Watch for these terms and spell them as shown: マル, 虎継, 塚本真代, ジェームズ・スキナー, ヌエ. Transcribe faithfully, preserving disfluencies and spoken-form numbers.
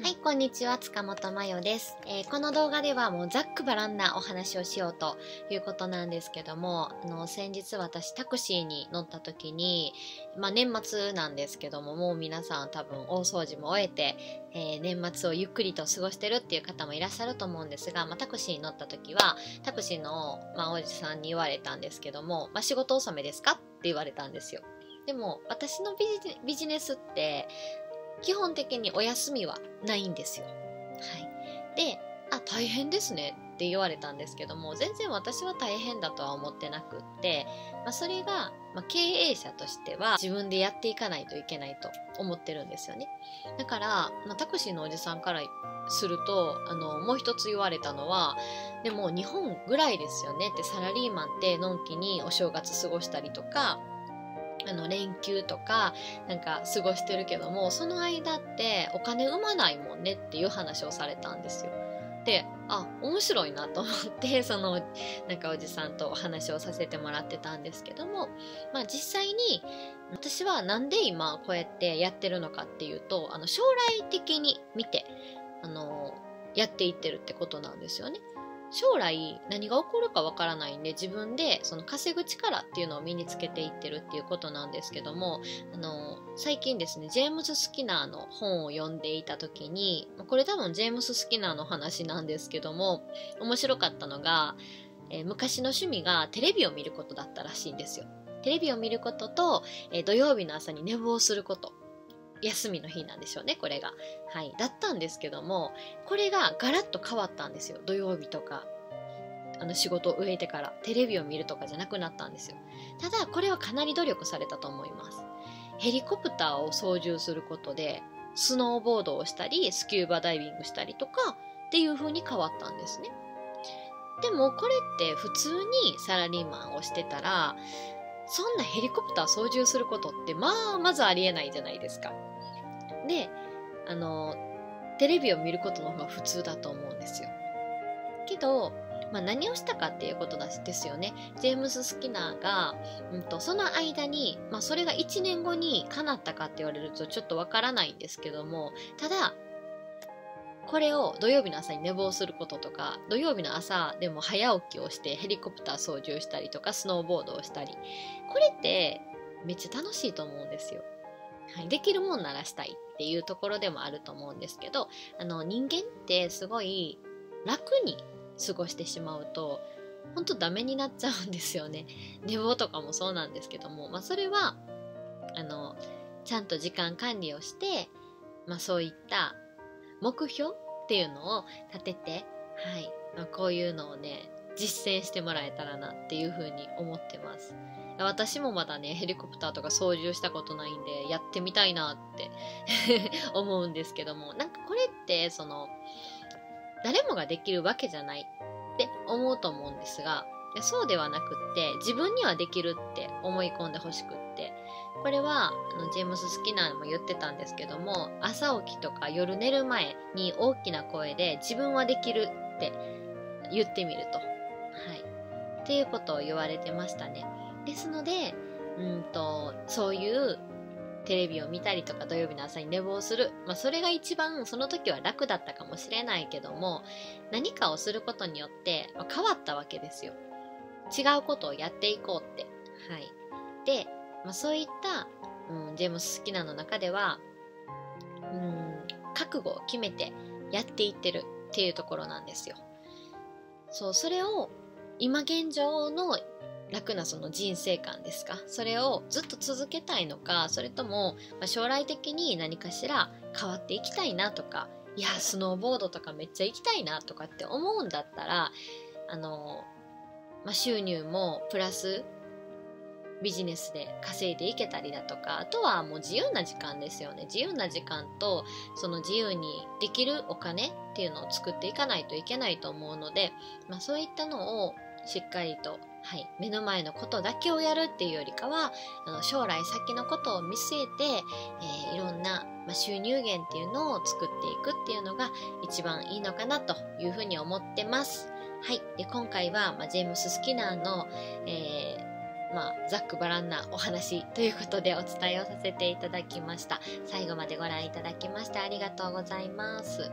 はい、こんにちは、塚本真代です、えー、この動画ではもうざっくばらんなお話をしようということなんですけども、あの先日私タクシーに乗った時に、まあ、年末なんですけども、もう皆さん多分大掃除も終えて、えー、年末をゆっくりと過ごしてるっていう方もいらっしゃると思うんですが、まあ、タクシーに乗った時はタクシーの、まあ、おじさんに言われたんですけども、まあ、仕事納めですかって言われたんですよ。でも私のビジ、ビジネスって基本的にお休みはないんですよ。はい、で、あ、大変ですねって言われたんですけども、全然私は大変だとは思ってなくって、まあ、それが、まあ、経営者としては自分でやっていかないといけないと思ってるんですよね。だから、まあ、タクシーのおじさんからすると、あのもう一つ言われたのは、でも日本ぐらいですよねって、サラリーマンってのんきにお正月過ごしたりとか、あの連休とかなんか過ごしてるけども、その間ってお金生まないもんねっていう話をされたんですよ。で、あ、面白いなと思って、そのなんかおじさんとお話をさせてもらってたんですけども、まあ、実際に私はなんで今こうやってやってるのかっていうと、あの将来的に見てあのやっていってるってことなんですよね。将来何が起こるかわからないんで、自分でその稼ぐ力っていうのを身につけていってるっていうことなんですけども、あの最近ですね、ジェームズ・スキナーの本を読んでいた時に、これ多分ジェームズ・スキナーの話なんですけども、面白かったのが、えー、昔の趣味がテレビを見ることだったらしいんですよ。テレビを見ることと、えー、土曜日の朝に寝坊すること、休みの日なんでしょうね、これが。はい。だったんですけども、これがガラッと変わったんですよ。土曜日とか、あの仕事を終えてから、テレビを見るとかじゃなくなったんですよ。ただ、これはかなり努力されたと思います。ヘリコプターを操縦することで、スノーボードをしたり、スキューバダイビングしたりとか、っていう風に変わったんですね。でも、これって普通にサラリーマンをしてたら、そんなヘリコプター操縦することって、まあ、まずありえないじゃないですか。で、あのテレビを見ることの方が普通だと思うんですよ。けど、まあ、何をしたかっていうことですよね。ジェームズ・スキナーが、うん、とその間に、まあ、それがいちねんごに叶ったかって言われるとちょっとわからないんですけども、ただこれを土曜日の朝に寝坊することとか、土曜日の朝でも早起きをしてヘリコプター操縦したりとか、スノーボードをしたり、これってめっちゃ楽しいと思うんですよ。はい、できるもんならしたいっていうところでもあると思うんですけど、あの人間ってすごい楽に過ごしてしまうと本当ダメになっちゃうんですよね。寝坊とかもそうなんですけども、まあ、それはあのちゃんと時間管理をして、まあ、そういった目標っていうのを立てて、はい、まあ、こういうのをね実践してもらえたらなっていうふうに思ってます。私もまだねヘリコプターとか操縦したことないんでやってみたいなって思うんですけども、なんかこれってその誰もができるわけじゃないって思うと思うんですが、そうではなくって自分にはできるって思い込んでほしくって、これはあのジェームズ・スキナーも言ってたんですけども、朝起きとか夜寝る前に大きな声で自分はできるって言ってみると、はい、っていうことを言われてましたね。ですので、うんと、そういうテレビを見たりとか土曜日の朝に寝坊する、まあ、それが一番その時は楽だったかもしれないけども、何かをすることによって、まあ、変わったわけですよ。違うことをやっていこうって。はい、で、まあ、そういった、うん、ジェームズ・スキナーの中では、うん、覚悟を決めてやっていってるっていうところなんですよ。そう、それを今現状の楽なその人生観ですか、それをずっと続けたいのか、それとも将来的に何かしら変わっていきたいなとか、いやスノーボードとかめっちゃ行きたいなとかって思うんだったら、あの、まあ、収入もプラスビジネスで稼いでいけたりだとか、あとはもう自由な時間ですよね。自由な時間とその自由にできるお金っていうのを作っていかないといけないと思うので、まあ、そういったのをしっかりと、はい、目の前のことだけをやるっていうよりかは、あの将来先のことを見据えて、えー、いろんな、まあ、収入源っていうのを作っていくっていうのが一番いいのかなというふうに思ってます。はい、で今回は、まあ、ジェームズ・スキナーの、えーまあ、ざっくばらんなお話ということでお伝えをさせていただきました。最後までご覧いただきましてありがとうございます。